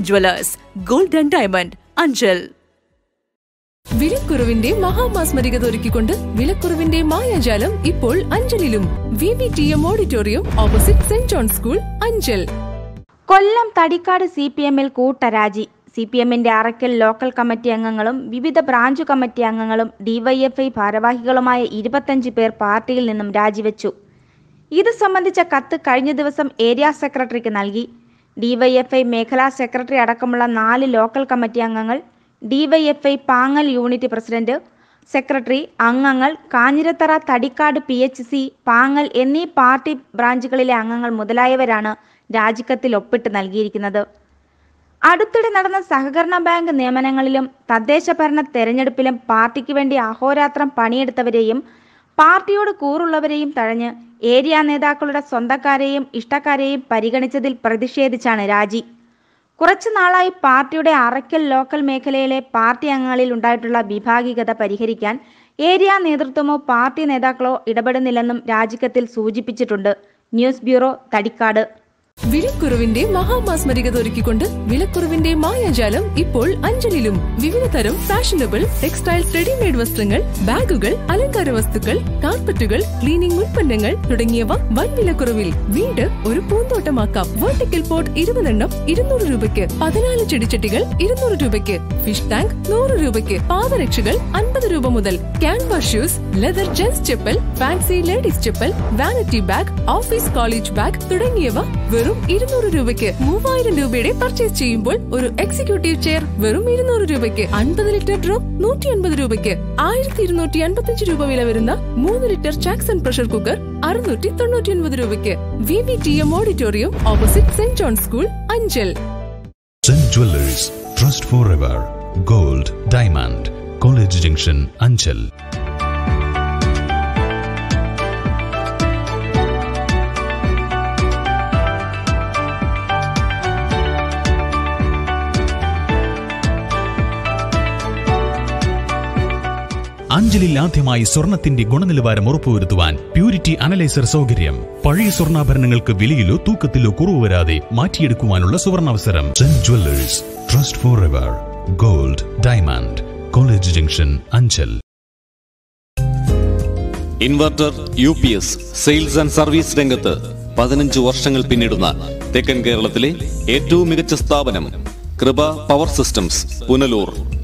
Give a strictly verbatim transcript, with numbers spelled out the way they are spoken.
Gold Jewelers, Gold and Diamond, Anjal. Vilakuruvinte Mahamasmarika Thorikkondu, Vilakuruvinte Mayajalam, Ippol Anjalilum, V V T M Auditorium, opposite Saint John's School, Anjal. Kollam Tadikkad C P M L Kootaraji. C P M in the Arakel local committee angangalum, Vivi the branch committee angangalum, D Y F I Paravahikalama, Idipatanji pair party linum Dajivachu. Either summon the Chakata Karina there was some area secretary Kanalgi, D Y F I Mekala secretary Adakamala Nali local committee angangal, D Y F I Pangal unity president, secretary Angangal, Kanjiratara Tadikkad P H C, Pangal any party branchically angangal Mudalaya Verana, Dajikatil Opit Nalgirik another. അടുത്തിടെ നടന്ന സഹകരണ bank നിയമനങ്ങളിലും തദ്ദേശഭരണ തെരഞ്ഞെടുപ്പിലും പാർട്ടിക്ക് വേണ്ടി അഹോരാത്രം പണിയെടുത്തവരെയും പാർട്ടിയോട് കൂറുള്ളവരെയും തഴഞ്ഞ് area നേതാക്കളുടെ സ്വന്തക്കാരെയും ഇഷ്ടക്കാരെയും പരിഗണിച്ചതിൽ പ്രതിഷേധിച്ചാണ് രാജി. കുറച്ചു നാളായി പാർട്ടിയുടെ അറക്കൽ ലോക്കൽ മേഖലയിലെ പാർട്ടി അംഗങ്ങളിൽ ഉണ്ടായിട്ടുള്ള വിഭാഗീയത പരിഹരിക്കാൻ ഏരിയ നേതൃത്വമോ പാർട്ടി നേതാക്കളോ ഇടപെടുന്നില്ലെന്നും രാജിക്കത്തിൽ സൂചിപ്പിച്ചിട്ടുണ്ട്. News bureau Thadikkad. Vilakuruvinte Mahamasmarika Thorikkondu, Vilakuruvinte Mayajalam, Ippol Anjalilum, Vividhatharam fashionable, textiles ready-made വസ്ത്രങ്ങൾ, ബാഗുകൾ, അലങ്കാര വസ്തുക്കൾ, കാർപ്പറ്റുകൾ, ക്ലീനിംഗ് ഉൽപ്പന്നങ്ങൾ തുടങ്ങിയവ വൻ വിലക്കുറവിൽ. വീട് ഒരു പൂന്തോട്ടമാക്കാം. വെർട്ടിക്കൽ പോട്ട് ഇരുപത് എണ്ണം ഇരുന്നൂറ് രൂപയ്ക്ക്, പതിനാല് ചെടിച്ചട്ടികൾ ഇരുന്നൂറ് രൂപയ്ക്ക്, ഫിഷ് ടാങ്ക് നൂറ് രൂപയ്ക്ക്, പാദരക്ഷകൾ അൻപത് രൂപ മുതൽ, canvas shoes, leather gents chappal, fancy ladies chappal, vanity bag, office college bag തുടങ്ങിയവ ഇരുന്നൂറ് രൂപയ്ക്ക്. മൂവായിരം രൂപയുടെ പർച്ചേസ് ചെയ്യുമ്പോൾ ഒരു എക്സിക്യൂട്ടീവ് ചെയർ വെറും ഇരുന്നൂറ് രൂപയ്ക്ക്, അൻപത് ലിറ്റർ ഡ്രോപ്പ് നൂറ്റി അൻപത് രൂപയ്ക്ക്, ആയിരത്തി ഇരുന്നൂറ്റി അൻപത്തിയഞ്ച് രൂപ വില വരുന്ന മൂന്ന് ലിറ്റർ ചാക്സൺ പ്രഷർ കുക്കർ അറുന്നൂറ്റി തൊണ്ണൂറ്റി ഒൻപത് രൂപയ്ക്ക്. V V T M auditorium opposite saint John's school, Anchal. Saint jewellers, trust for ever, gold diamond, college junction, Anchal. അഞ്ജലിൽ ആദ്യമായി സ്വർണത്തിന്റെ ഗുണനിലവാരം ഉറപ്പുവരുത്തുവാൻ പ്യൂരിറ്റി അനലൈസർ സൗകര്യം. പഴയ സ്വർണ്ണാഭരണങ്ങൾക്ക് വിലയിലോ തൂക്കത്തിലോ കുറവ് വരാതെ മാറ്റിയെടുക്കുവാനുള്ള സുവർണാവസരം. Saint jewellers, trust for ever, gold diamond, college junction, Anchal. Inverter U P S sales and service രംഗത്ത് പതിനഞ്ച് വർഷങ്ങൾ പിന്നിടുന്ന തെക്കൻ കേരളത്തിലെ ഏറ്റവും മികച്ച സ്ഥാപനം കൃപ പവർ സിസ്റ്റംസ് പുനലൂർ.